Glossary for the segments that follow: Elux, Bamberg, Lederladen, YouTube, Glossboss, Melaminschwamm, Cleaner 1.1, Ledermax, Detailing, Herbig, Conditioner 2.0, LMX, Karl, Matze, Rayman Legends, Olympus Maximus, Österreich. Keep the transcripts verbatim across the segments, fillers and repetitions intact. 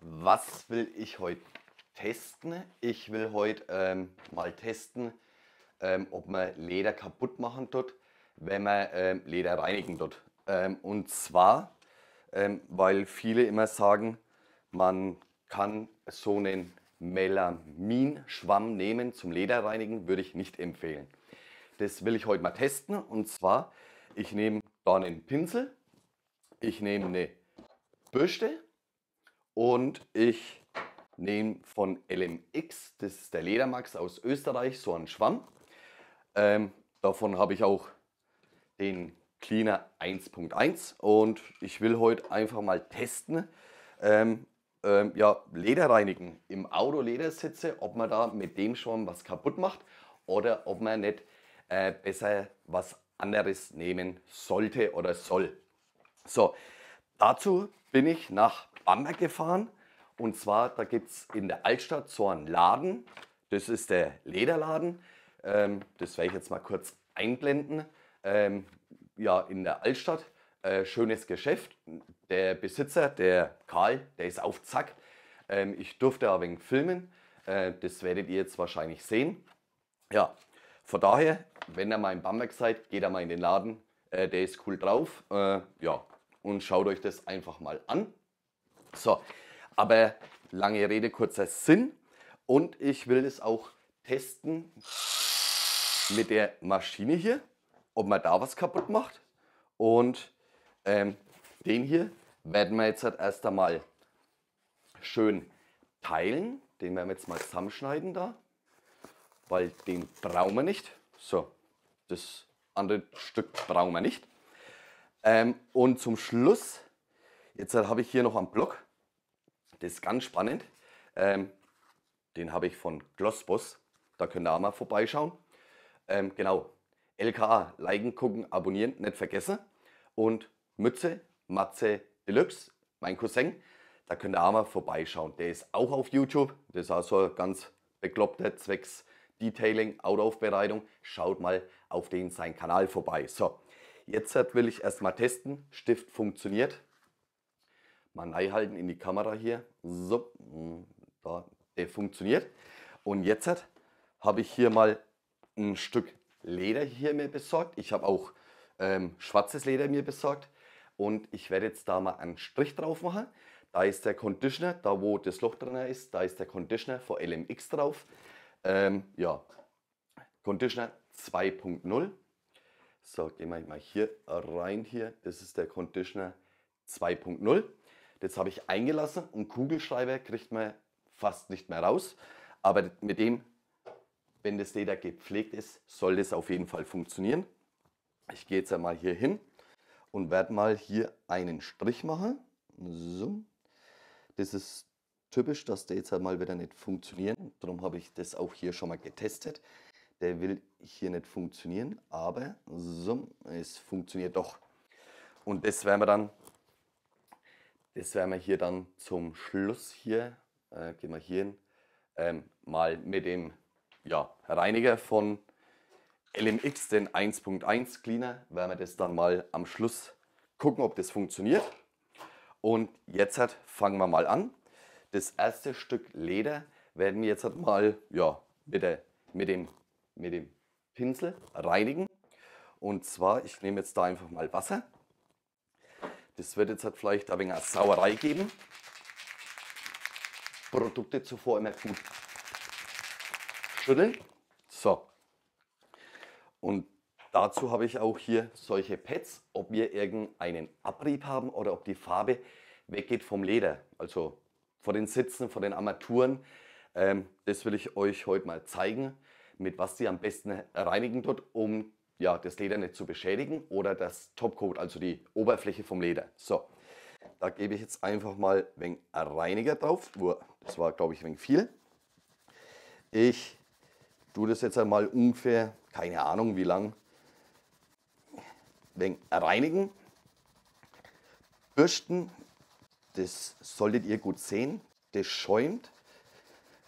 Was will ich heute testen? Ich will heute ähm, mal testen, ähm, ob man Leder kaputt machen tut, wenn man ähm, Leder reinigen tut. Ähm, und zwar, ähm, weil viele immer sagen, man kann so einen Melaminschwamm nehmen zum Lederreinigen, würde ich nicht empfehlen. Das will ich heute mal testen. Und zwar, ich nehme da einen Pinsel, ich nehme eine Bürste. Und ich nehme von L M X, das ist der Ledermax aus Österreich, so einen Schwamm. Ähm, davon habe ich auch den Cleaner eins Punkt eins. Und ich will heute einfach mal testen, ähm, ähm, ja, Leder reinigen. Im Auto Ledersitze, ob man da mit dem Schwamm was kaputt macht oder ob man nicht äh, besser was anderes nehmen sollte oder soll. So, dazu bin ich nach Bamberg gefahren, und zwar, da gibt es in der Altstadt so einen Laden, das ist der Lederladen, ähm, das werde ich jetzt mal kurz einblenden, ähm, ja, in der Altstadt, äh, schönes Geschäft, der Besitzer, der Karl, der ist auf Zack, ähm, ich durfte ein wenig filmen, äh, das werdet ihr jetzt wahrscheinlich sehen, ja, von daher, wenn ihr mal in Bamberg seid, geht ihr mal in den Laden, äh, der ist cool drauf, äh, ja, und schaut euch das einfach mal an. So, aber lange Rede, kurzer Sinn, und ich will es auch testen mit der Maschine hier, ob man da was kaputt macht, und ähm, den hier werden wir jetzt halt erst einmal schön teilen, den werden wir jetzt mal zusammenschneiden da, weil den brauchen wir nicht, so, das andere Stück brauchen wir nicht, ähm, und zum Schluss. Jetzt habe ich hier noch einen Block, das ist ganz spannend, ähm, den habe ich von Glossboss, da könnt ihr auch mal vorbeischauen. Ähm, genau, L K A, liken, gucken, abonnieren, nicht vergessen. Und Mütze, Matze, Elux, mein Cousin, da könnt ihr auch mal vorbeischauen. Der ist auch auf YouTube, das ist auch so ein ganz bekloppter Zwecks Detailing, Autoaufbereitung. Schaut mal auf den seinen Kanal vorbei. So, jetzt will ich erstmal testen, Stift funktioniert. Mal reinhalten in die Kamera hier, so, da, der funktioniert. Und jetzt habe ich hier mal ein Stück Leder hier mir besorgt. Ich habe auch ähm, schwarzes Leder mir besorgt, und ich werde jetzt da mal einen Strich drauf machen. Da ist der Conditioner, da wo das Loch drin ist, da ist der Conditioner von L M X drauf. Ähm, ja, Conditioner zwei Punkt null. So, gehen wir mal hier rein hier, das ist der Conditioner zwei Punkt null. Das habe ich eingelassen, und Kugelschreiber kriegt man fast nicht mehr raus. Aber mit dem, wenn das Leder gepflegt ist, soll das auf jeden Fall funktionieren. Ich gehe jetzt einmal hier hin und werde mal hier einen Strich machen. So. Das ist typisch, dass der jetzt einmal wieder nicht funktionieren. Darum habe ich das auch hier schon mal getestet. Der will hier nicht funktionieren, aber so, es funktioniert doch. Und das werden wir dann... Das werden wir hier dann zum Schluss hier, äh, gehen wir hier hin, ähm, mal mit dem, ja, Reiniger von L M X, den eins Punkt eins Cleaner, werden wir das dann mal am Schluss gucken, ob das funktioniert. Und jetzt halt fangen wir mal an. Das erste Stück Leder werden wir jetzt halt mal, ja, mit, der, mit, dem, mit dem Pinsel reinigen. Und zwar, ich nehme jetzt da einfach mal Wasser. Das wird jetzt halt vielleicht ein wenig eine Sauerei geben. Produkte zuvor immer gut schütteln. So. Und dazu habe ich auch hier solche Pads, ob wir irgendeinen Abrieb haben oder ob die Farbe weggeht vom Leder. Also von den Sitzen, von den Armaturen. Ähm, das will ich euch heute mal zeigen, mit was die am besten reinigen tut, um ja, das Leder nicht zu beschädigen, oder das Topcoat, also die Oberfläche vom Leder. So, da gebe ich jetzt einfach mal ein wenig Reiniger drauf. Das war, glaube ich, ein wenig viel. Ich tue das jetzt einmal ungefähr, keine Ahnung wie lang, ein wenig reinigen. Bürsten, das solltet ihr gut sehen, das schäumt.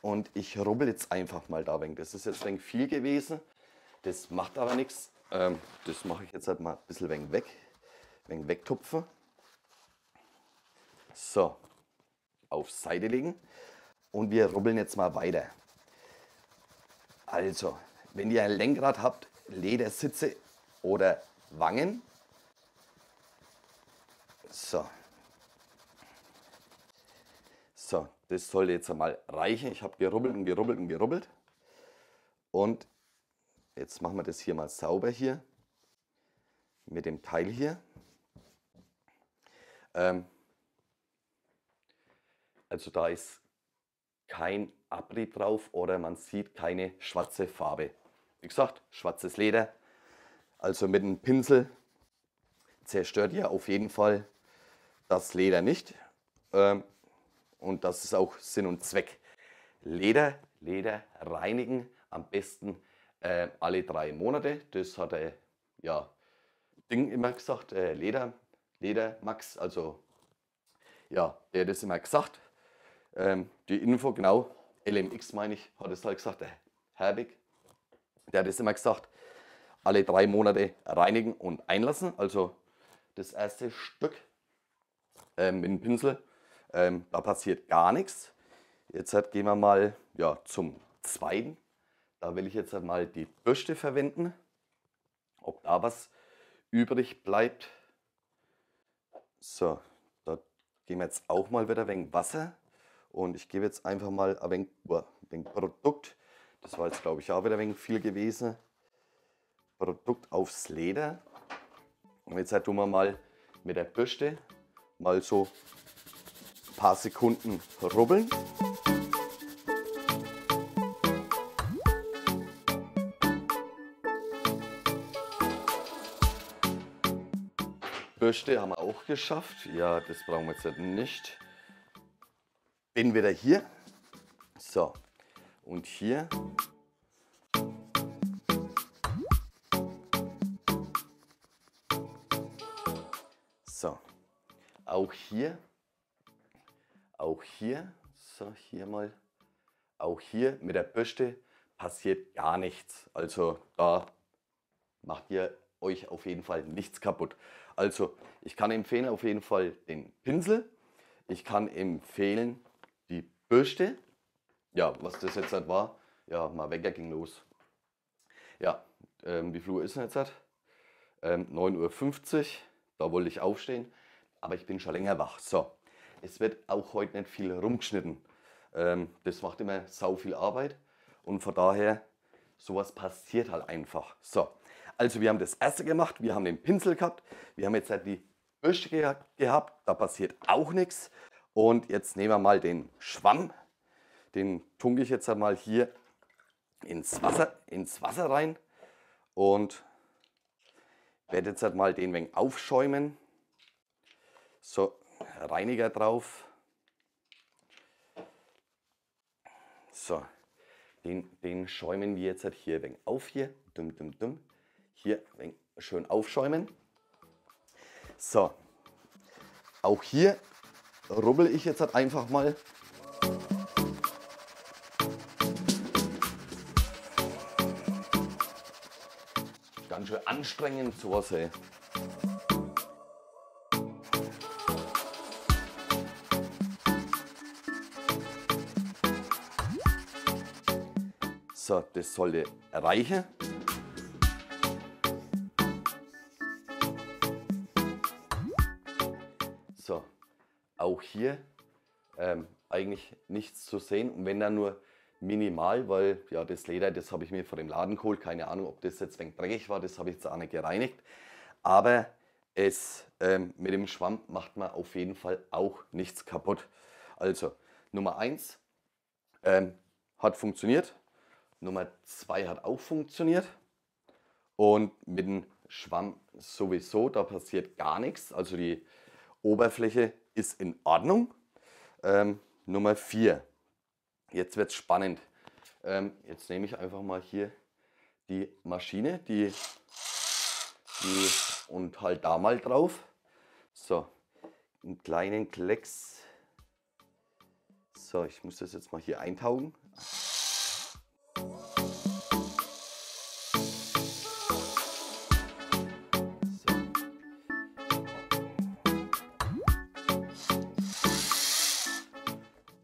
Und ich rubbel jetzt einfach mal da ein wenig. Das ist jetzt ein wenig viel gewesen. Das macht aber nichts. Ähm, das mache ich jetzt halt mal ein bisschen wenig weg, wenig wegtupfen. So, auf Seite legen und wir rubbeln jetzt mal weiter. Also, wenn ihr ein Lenkrad habt, Ledersitze oder Wangen. So. So, das soll jetzt einmal reichen. Ich habe gerubbelt und gerubbelt und gerubbelt. Und jetzt machen wir das hier mal sauber hier. Mit dem Teil hier. Ähm, also da ist kein Abrieb drauf oder man sieht keine schwarze Farbe. Wie gesagt, schwarzes Leder. Also mit einem Pinsel zerstört ihr auf jeden Fall das Leder nicht. Ähm, und das ist auch Sinn und Zweck. Leder, Leder reinigen, am besten äh, alle drei Monate. Das hat er, ja, Ding immer gesagt, äh, Leder, Ledermax, also ja, der hat das immer gesagt. Ähm, die Info, genau, L M X meine ich, hat es halt gesagt, der Herbig, der hat das immer gesagt, alle drei Monate reinigen und einlassen. Also das erste Stück ähm, mit dem Pinsel, ähm, da passiert gar nichts. Jetzt halt gehen wir mal ja, zum zweiten. Da will ich jetzt halt mal die Bürste verwenden, ob da was übrig bleibt. So, da gehen wir jetzt auch mal wieder ein wenig Wasser. Und ich gebe jetzt einfach mal ein wenig, ein wenig Produkt. Das war jetzt, glaube ich, auch wieder ein wenig viel gewesen. Produkt aufs Leder. Und jetzt halt tun wir mal mit der Bürste mal so ein paar Sekunden rubbeln. Bürste haben wir auch geschafft. Ja, das brauchen wir jetzt nicht. Bin wieder hier. So. Und hier. So. Auch hier. Auch hier. So, hier mal. Auch hier mit der Bürste passiert gar nichts. Also da macht ihr euch auf jeden Fall nichts kaputt. Also ich kann empfehlen auf jeden Fall den Pinsel. Ich kann empfehlen die Bürste. Ja, was das jetzt halt war. Ja, mal weg, er ging los. Ja, ähm, wie viel Uhr ist es jetzt? Ähm, neun Uhr fünfzig. Da wollte ich aufstehen. Aber ich bin schon länger wach. So, es wird auch heute nicht viel rumgeschnitten. Ähm, das macht immer sau viel Arbeit. Und von daher, sowas passiert halt einfach. So. Also wir haben das erste gemacht, wir haben den Pinsel gehabt, wir haben jetzt halt die Bürste ge gehabt, da passiert auch nichts. Und jetzt nehmen wir mal den Schwamm, den tunke ich jetzt halt mal hier ins Wasser, ins Wasser rein und werde jetzt halt mal den wenig aufschäumen. So, Reiniger drauf. So, den, den schäumen wir jetzt halt hier wenig auf hier, dumm, dumm, dumm. Hier schön aufschäumen. So, auch hier rubbel ich jetzt halt einfach mal. Ganz schön anstrengend sowas, ey. So, das sollte reichen. Auch hier ähm, eigentlich nichts zu sehen und wenn dann nur minimal, weil ja das Leder, das habe ich mir vor dem Laden geholt, keine Ahnung, ob das jetzt ein wenig dreckig war, das habe ich jetzt auch nicht gereinigt, aber es ähm, mit dem Schwamm macht man auf jeden Fall auch nichts kaputt. Also Nummer eins ähm, hat funktioniert, Nummer zwei hat auch funktioniert und mit dem Schwamm sowieso, da passiert gar nichts, also die Oberfläche ist in Ordnung. Ähm, Nummer vier. Jetzt wird es spannend. Ähm, jetzt nehme ich einfach mal hier die Maschine die, die, und halt da mal drauf. So, einen kleinen Klecks. So, ich muss das jetzt mal hier eintauchen.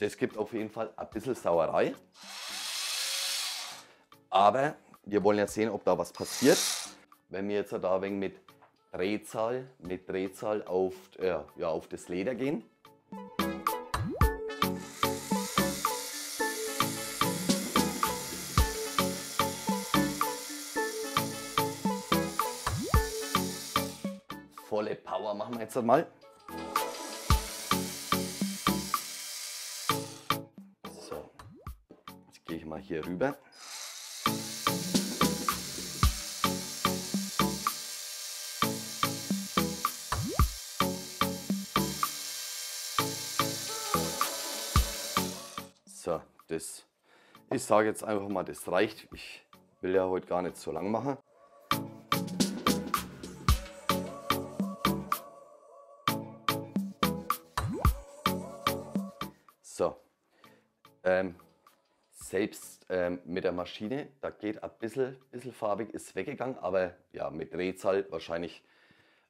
Das gibt auf jeden Fall ein bisschen Sauerei. Aber wir wollen ja sehen, ob da was passiert. Wenn wir jetzt da ein wenig mit Drehzahl, mit Drehzahl auf, äh, ja, auf das Leder gehen. Volle Power machen wir jetzt mal. So, jetzt gehe ich mal hier rüber. So, das, ich sage jetzt einfach mal, das reicht. Ich will ja heute gar nicht so lang machen. So, ähm, selbst ähm, mit der Maschine, da geht ein bisschen, bisschen farbig, ist weggegangen, aber ja, mit Drehzahl wahrscheinlich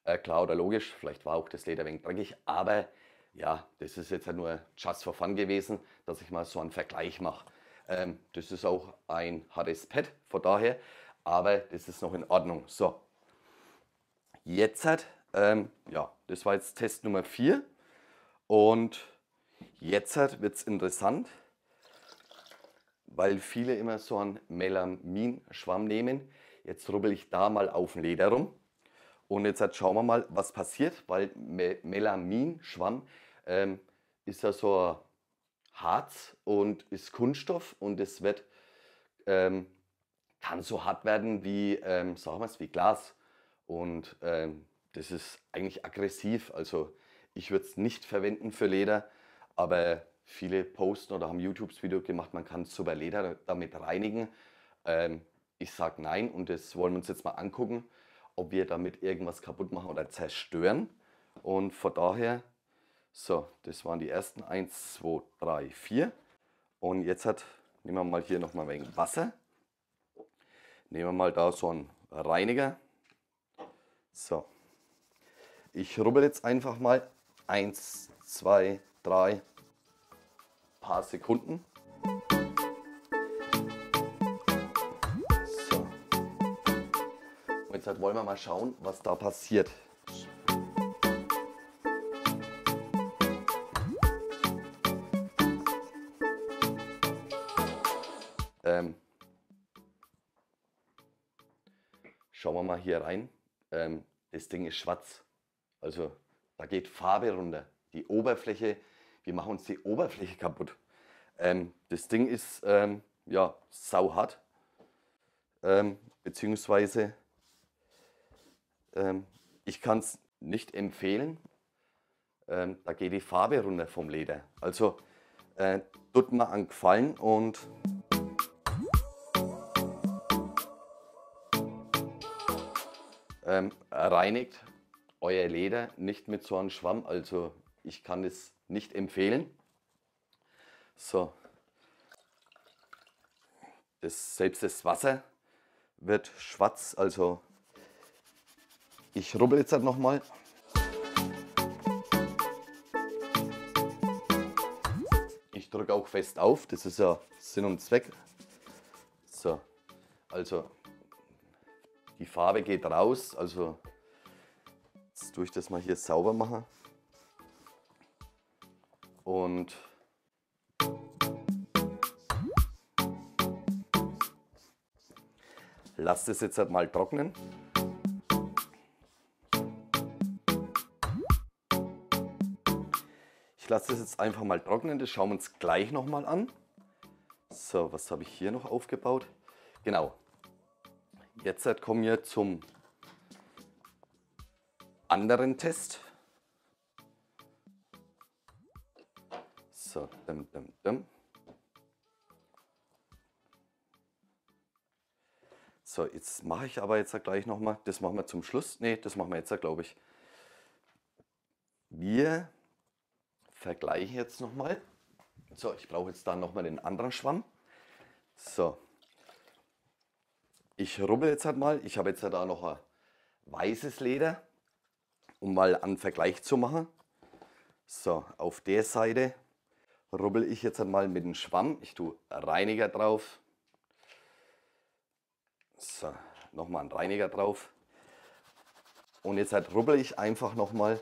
äh, klar oder logisch. Vielleicht war auch das Leder ein wenig dreckig, aber ja, das ist jetzt ja nur just for fun gewesen, dass ich mal so einen Vergleich mache. Ähm, das ist auch ein hartes Pad, von daher, aber das ist noch in Ordnung. So, jetzt hat, ähm, ja, das war jetzt Test Nummer vier und jetzt wird es interessant, weil viele immer so einen Melaminschwamm nehmen. Jetzt rubbel ich da mal auf dem Leder rum und jetzt schauen wir mal, was passiert, weil Melaminschwamm ähm, ist ja so ein Harz und ist Kunststoff und es wird, ähm, kann so hart werden wie, ähm, sagen wir es, wie Glas und ähm, das ist eigentlich aggressiv. Also ich würde es nicht verwenden für Leder. Aber viele posten oder haben YouTube-Video gemacht, man kann super Leder damit reinigen. Ähm, ich sage nein und das wollen wir uns jetzt mal angucken, ob wir damit irgendwas kaputt machen oder zerstören. Und von daher, so, das waren die ersten eins, zwei, drei, vier. Und jetzt hat, nehmen wir mal hier nochmal ein wenig Wasser. Nehmen wir mal da so einen Reiniger. So, ich rubbel jetzt einfach mal eins, zwei, drei, paar Sekunden. So. Und jetzt halt wollen wir mal schauen, was da passiert. Ähm. Schauen wir mal hier rein. Ähm, das Ding ist schwarz. Also da geht Farbe runter. Die Oberfläche, wir machen uns die Oberfläche kaputt. Ähm, das Ding ist ähm, ja sauhart, ähm, beziehungsweise ähm, ich kann es nicht empfehlen. Ähm, da geht die Farbe runter vom Leder. Also äh, tut mir einen Gefallen und ähm, reinigt euer Leder nicht mit so einem Schwamm. Also ich kann es nicht empfehlen. So, das, selbst das Wasser wird schwarz. Also ich rubbel jetzt halt nochmal. Ich drücke auch fest auf. Das ist ja Sinn und Zweck. So, also die Farbe geht raus. Also jetzt tue ich das mal hier sauber machen. Und lasst es jetzt halt mal trocknen. Ich lasse es jetzt einfach mal trocknen, das schauen wir uns gleich nochmal an. So, was habe ich hier noch aufgebaut? Genau, jetzt halt kommen wir zum anderen Test. So, dum, dum, dum. So, jetzt mache ich aber jetzt gleich nochmal, das machen wir zum Schluss, nee, das machen wir jetzt, glaube ich. Wir vergleichen jetzt nochmal. So, ich brauche jetzt da nochmal den anderen Schwamm. So, ich rubbel jetzt halt mal, ich habe jetzt da noch ein weißes Leder, um mal einen Vergleich zu machen. So, auf der Seite rubbel ich jetzt einmal mit dem Schwamm. Ich tue Reiniger drauf. So, nochmal einen Reiniger drauf. Und jetzt halt rubbel ich einfach nochmal.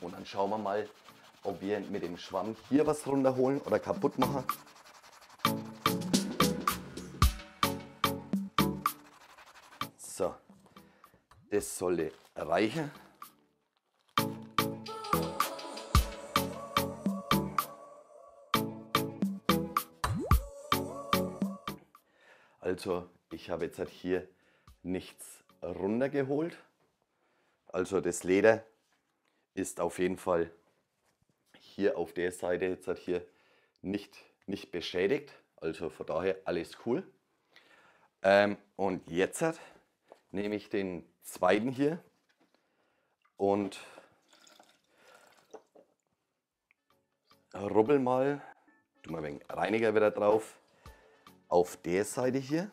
Und dann schauen wir mal, ob wir mit dem Schwamm hier was runterholen oder kaputt machen. So, das sollte reichen. Also, ich habe jetzt halt hier nichts runtergeholt. Also das Leder ist auf jeden Fall hier auf der Seite jetzt halt hier nicht, nicht beschädigt. Also von daher alles cool. Ähm, und jetzt halt nehme ich den zweiten hier und rubbel mal, tu mal ein wenig Reiniger wieder drauf, auf der Seite hier.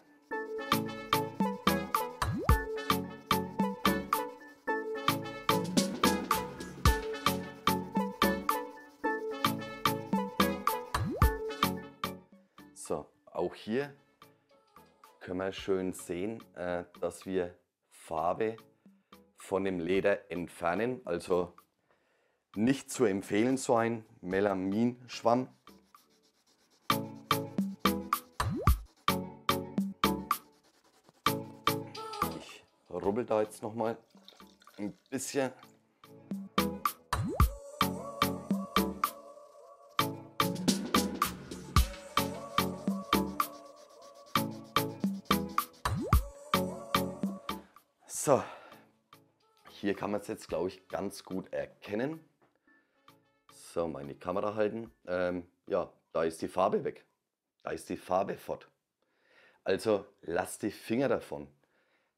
Auch hier können wir schön sehen, dass wir Farbe von dem Leder entfernen. Also nicht zu empfehlen, so ein Melaminschwamm. Ich rubbel da jetzt noch mal ein bisschen. So, hier kann man es jetzt, glaube ich, ganz gut erkennen. So, meine Kamera halten. Ähm, ja, da ist die Farbe weg. Da ist die Farbe fort. Also lasst die Finger davon.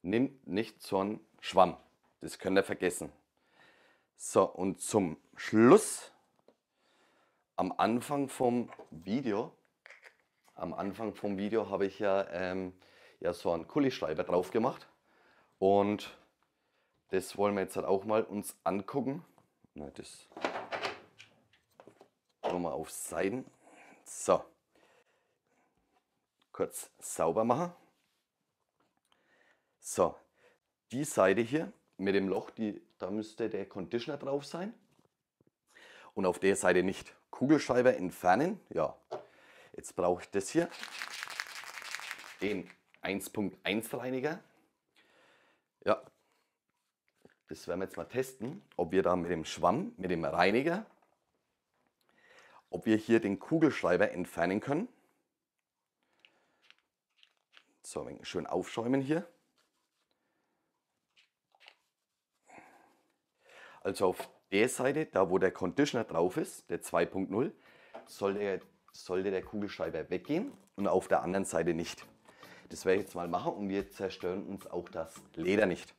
Nimmt nicht so einen Schwamm. Das könnt ihr vergessen. So, und zum Schluss, am Anfang vom Video, am Anfang vom Video habe ich ja, ähm, ja so einen Kulischreiber drauf gemacht. Und das wollen wir jetzt halt auch mal uns angucken. Na, das machen wir auf Seiten. So, kurz sauber machen. So, die Seite hier mit dem Loch, die, da müsste der Conditioner drauf sein. Und auf der Seite nicht. Kugelschreiber entfernen. Ja, jetzt brauche ich das hier. Den eins Punkt eins Reiniger. Ja, das werden wir jetzt mal testen, ob wir da mit dem Schwamm, mit dem Reiniger, ob wir hier den Kugelschreiber entfernen können. So, schön aufschäumen hier. Also auf der Seite, da wo der Conditioner drauf ist, der zwei Punkt null, sollte, sollte der Kugelschreiber weggehen und auf der anderen Seite nicht. Das werde ich jetzt mal machen und wir zerstören uns auch das Leder nicht.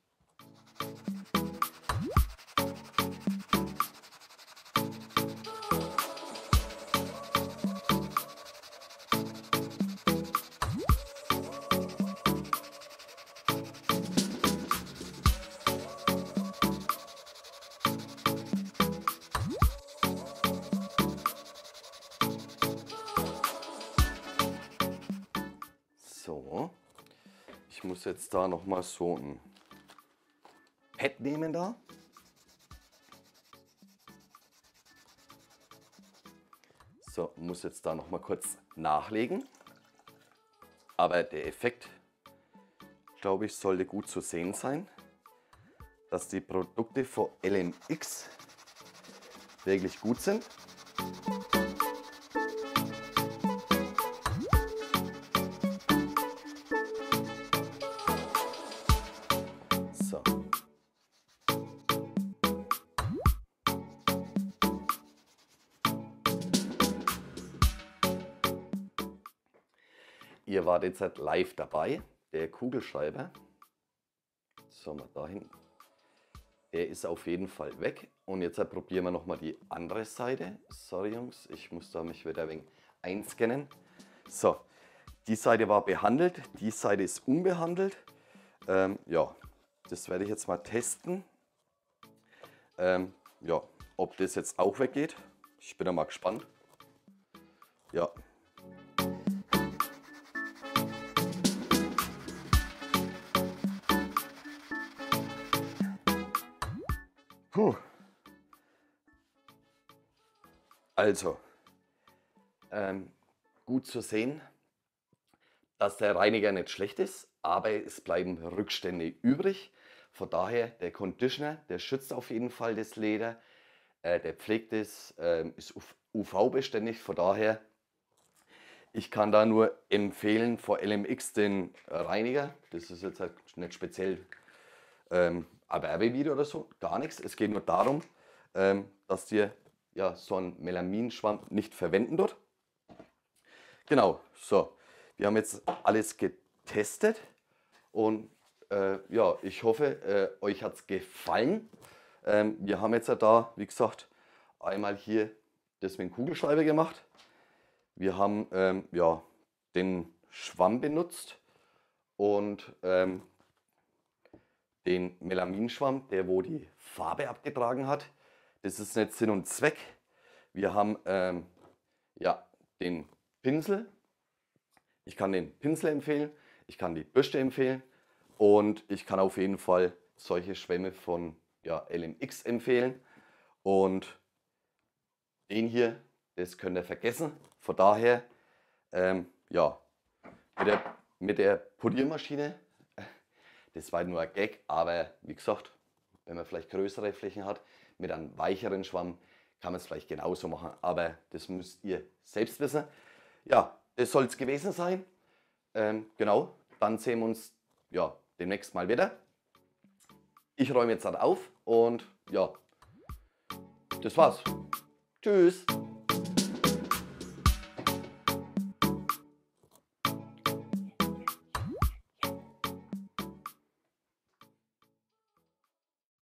Ich muss jetzt da noch mal so ein Pad nehmen da. So, muss jetzt da noch mal kurz nachlegen. Aber der Effekt, glaube ich, sollte gut zu sehen sein, dass die Produkte von L M X wirklich gut sind. Ihr wart jetzt halt live dabei, der Kugelschreiber, so mal dahin, der ist auf jeden Fall weg. Und jetzt halt probieren wir nochmal die andere Seite. Sorry Jungs, ich muss da mich wieder ein wenig einscannen. So, die Seite war behandelt, die Seite ist unbehandelt. Ähm, ja, das werde ich jetzt mal testen. Ähm, ja, ob das jetzt auch weggeht. Ich bin da mal gespannt. Ja. Puh. Also, ähm, gut zu sehen, dass der Reiniger nicht schlecht ist, aber es bleiben Rückstände übrig. Von daher, der Conditioner, der schützt auf jeden Fall das Leder, äh, der pflegt es, äh, ist U V-beständig. Von daher, ich kann da nur empfehlen, vor L M X den Reiniger. Das ist jetzt halt nicht speziell ähm, Erwerbevideo oder so, gar nichts. Es geht nur darum, ähm, dass dir ja so ein Melaminschwamm nicht verwenden dort. Genau, so. Wir haben jetzt alles getestet und äh, ja, ich hoffe, äh, euch hat es gefallen. Ähm, wir haben jetzt ja da, wie gesagt, einmal hier das mit Kugelschreiber gemacht. Wir haben ähm, ja, den Schwamm benutzt und ähm, den Melaminschwamm, der wo die Farbe abgetragen hat. Das ist nicht Sinn und Zweck. Wir haben ähm, ja, den Pinsel. Ich kann den Pinsel empfehlen, ich kann die Bürste empfehlen und ich kann auf jeden Fall solche Schwämme von ja, L M X empfehlen. Und den hier, das könnt ihr vergessen. Von daher, ähm, ja, mit der, mit der Poliermaschine, das war nur ein Gag, aber wie gesagt, wenn man vielleicht größere Flächen hat, mit einem weicheren Schwamm kann man es vielleicht genauso machen, aber das müsst ihr selbst wissen. Ja. Das soll es gewesen sein. Ähm, genau, dann sehen wir uns ja, demnächst mal wieder. Ich räume jetzt dann auf und ja, das war's. Tschüss.